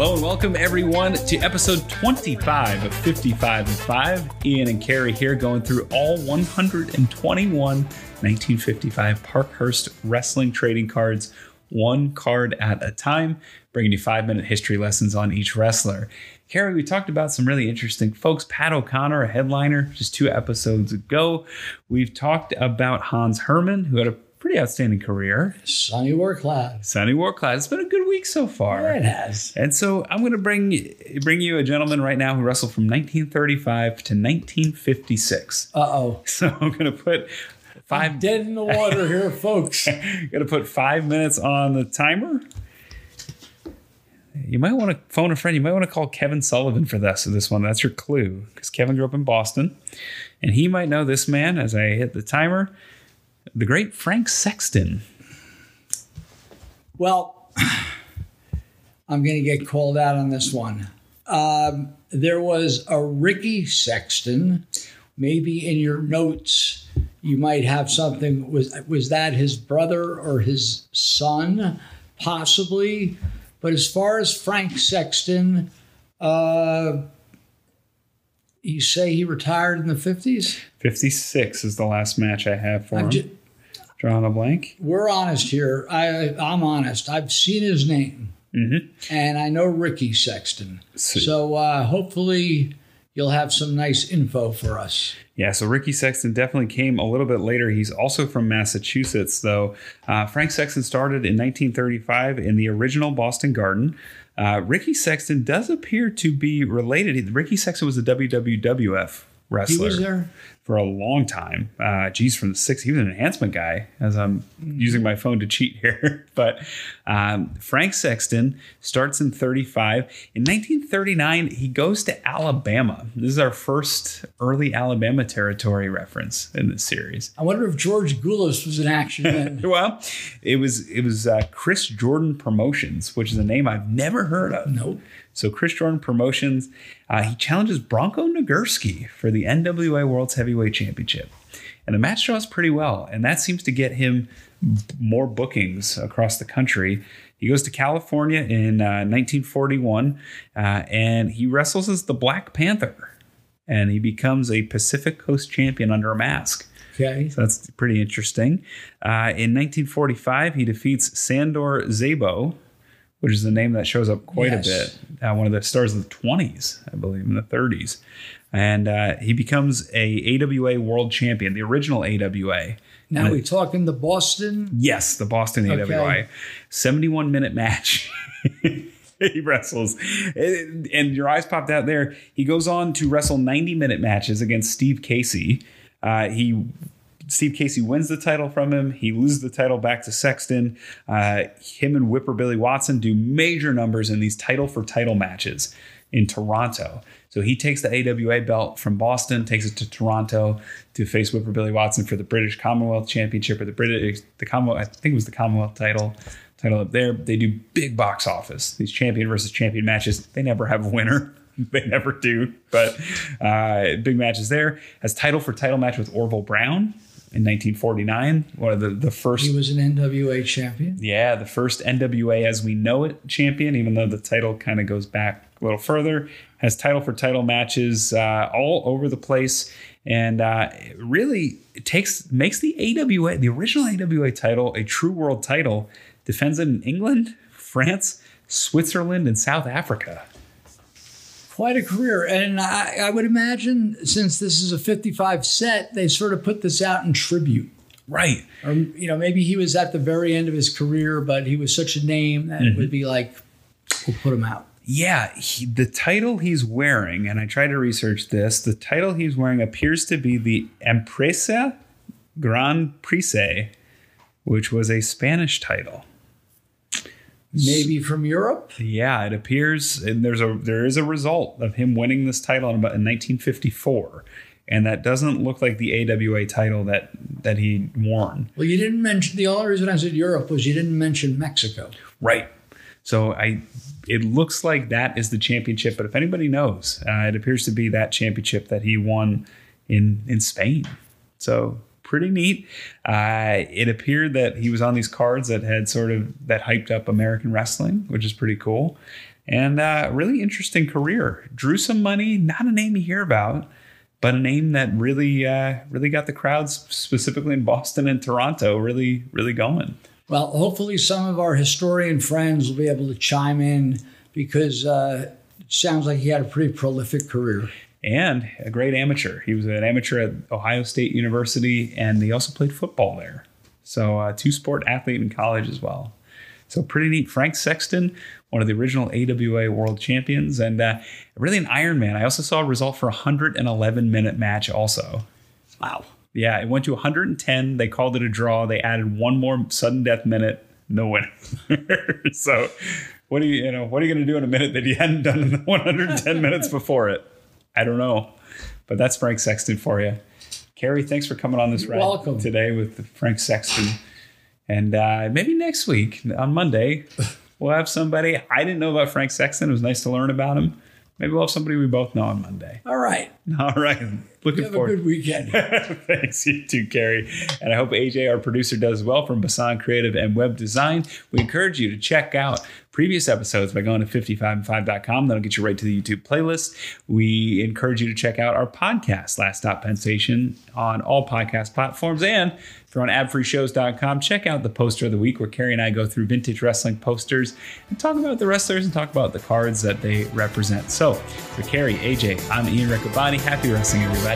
Hello and welcome everyone to episode 25 of 55 and 5. Ian and Carrie here going through all 121 1955 Parkhurst wrestling trading cards, one card at a time, bringing you 5-minute history lessons on each wrestler. Carrie, we talked about some really interesting folks. Pat O'Connor, a headliner, just 2 episodes ago. We've talked about Hans Herman, who had a pretty outstanding career. Sonny Waterclaw. It's been a good week so far. Yeah, it has. And so I'm going to bring you a gentleman right now who wrestled from 1935 to 1956. Uh-oh. So I'm going to put I'm dead in the water here, folks. I'm going to put 5 minutes on the timer. You might want to phone a friend. You might want to call Kevin Sullivan for this one. That's your clue, because Kevin grew up in Boston. And he might know this man as I hit the timer. The great Frank Sexton. Well, I'm going to get called out on this one. There was a Ricky Sexton. Maybe in your notes, you might have something. Was that his brother or his son? Possibly. But as far as Frank Sexton, you say he retired in the 50s? 56 is the last match I have for him. Drawing a blank. We're honest here. I'm honest. I've seen his name. Mm-hmm. And I know Ricky Sexton. So hopefully you'll have some nice info for us. Yeah, so Ricky Sexton definitely came a little bit later. He's also from Massachusetts, though. Frank Sexton started in 1935 in the original Boston Garden. Ricky Sexton does appear to be related. Ricky Sexton was a WWF wrestler. He was there for a long time. From the 60s. He was an enhancement guy, as I'm using my phone to cheat here. But Frank Sexton starts in 35. In 1939, he goes to Alabama. This is our first early Alabama territory reference in this series. I wonder if George Gulas was in action then. Well, it was Chris Jordan Promotions, which is a name I've never heard of. Nope. So Chris Jordan Promotions, he challenges Bronco Nagurski for the NWA World's Heavyweight Championship. And the match draws pretty well, and that seems to get him more bookings across the country. He goes to California in 1941, and he wrestles as the Black Panther. And he becomes a Pacific Coast champion under a mask. Okay. So that's pretty interesting. In 1945, he defeats Sandor Zabo, which is the name that shows up quite a bit. One of the stars of the 20s, I believe, in the 30s. And he becomes a AWA world champion, the original AWA. Now we're talking the Boston? Yes, the Boston AWA. 71-minute match. He wrestles. And your eyes popped out there. He goes on to wrestle 90-minute matches against Steve Casey. Steve Casey wins the title from him. He loses the title back to Sexton. Him and Whipper Billy Watson do major numbers in these title-for-title matches in Toronto. So he takes the AWA belt from Boston, takes it to Toronto to face Whipper Billy Watson for the British Commonwealth Championship, or I think it was the Commonwealth title up there. They do big box office, these champion versus champion matches. They never have a winner. They never do, but big matches there. Has title-for-title match with Orville Brown. In 1949, one of the first... He was an NWA champion? Yeah, the first NWA as we know it champion, even though the title kind of goes back a little further. Has title for title matches all over the place, and really makes the AWA, the original AWA title, a true world title. Defends it in England, France, Switzerland, and South Africa. Quite a career. And I would imagine, since this is a 55 set, they sort of put this out in tribute. Right. Or, maybe he was at the very end of his career, but he was such a name that it would be like, we'll put him out. Yeah. The title he's wearing, and I tried to research this, the title he's wearing appears to be the Empresa Grand Prix, which was a Spanish title. Maybe from Europe. Yeah, it appears, and there is a result of him winning this title in 1954, and that doesn't look like the AWA title that he won. Well, you didn't mention, the only reason I said Europe was you didn't mention Mexico. Right. So it looks like that is the championship, but if anybody knows, it appears to be that championship that he won in Spain. So. Pretty neat. It appeared that he was on these cards that had sort of that hyped up American wrestling, which is pretty cool. and really interesting career. Drew some money, not a name you hear about, but a name that really, really got the crowds, specifically in Boston and Toronto, really, really going. Well, hopefully some of our historian friends will be able to chime in, because it sounds like he had a pretty prolific career. And a great amateur. He was an amateur at Ohio State University, and he also played football there. So two-sport athlete in college as well. So pretty neat. Frank Sexton, one of the original AWA world champions, and really an Ironman. I also saw a result for a 111-minute match also. Wow. Yeah, it went to 110. They called it a draw. They added one more sudden death minute. No winner. So, what are you going to do in a minute that you hadn't done in the 110 minutes before it? I don't know, but that's Frank Sexton for you. Carrie, thanks for coming on this ride today with Frank Sexton, and maybe next week on Monday we'll have somebody I didn't know about Frank Sexton. It was nice to learn about him. Maybe we'll have somebody we both know on Monday. All right. Looking forward. Have a good weekend. Thanks, you too, Carrie. And I hope AJ, our producer, does well from Bisson Creative and Web Design. We encourage you to check out previous episodes by going to 55in5.com. That'll get you right to the YouTube playlist. We encourage you to check out our podcast, Last Stop Penn Station, on all podcast platforms. And if you're on adfreeshows.com, check out the poster of the week, where Carrie and I go through vintage wrestling posters and talk about the wrestlers and talk about the cards that they represent. So for Carrie, AJ, I'm Ian Riccaboni. Happy wrestling, everybody.